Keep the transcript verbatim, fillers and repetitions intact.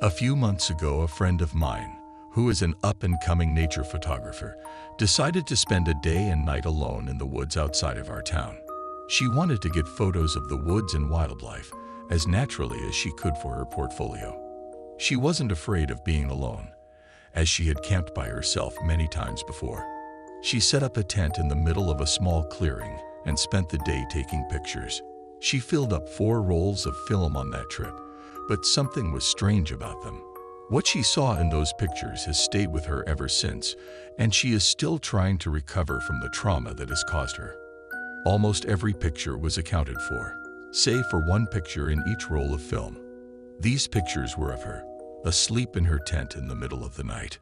A few months ago, a friend of mine, who is an up-and-coming nature photographer, decided to spend a day and night alone in the woods outside of our town. She wanted to get photos of the woods and wildlife as naturally as she could for her portfolio. She wasn't afraid of being alone, as she had camped by herself many times before. She set up a tent in the middle of a small clearing and spent the day taking pictures. She filled up four rolls of film on that trip, but something was strange about them. What she saw in those pictures has stayed with her ever since, and she is still trying to recover from the trauma that has caused her. Almost every picture was accounted for, save for one picture in each roll of film. These pictures were of her, asleep in her tent in the middle of the night.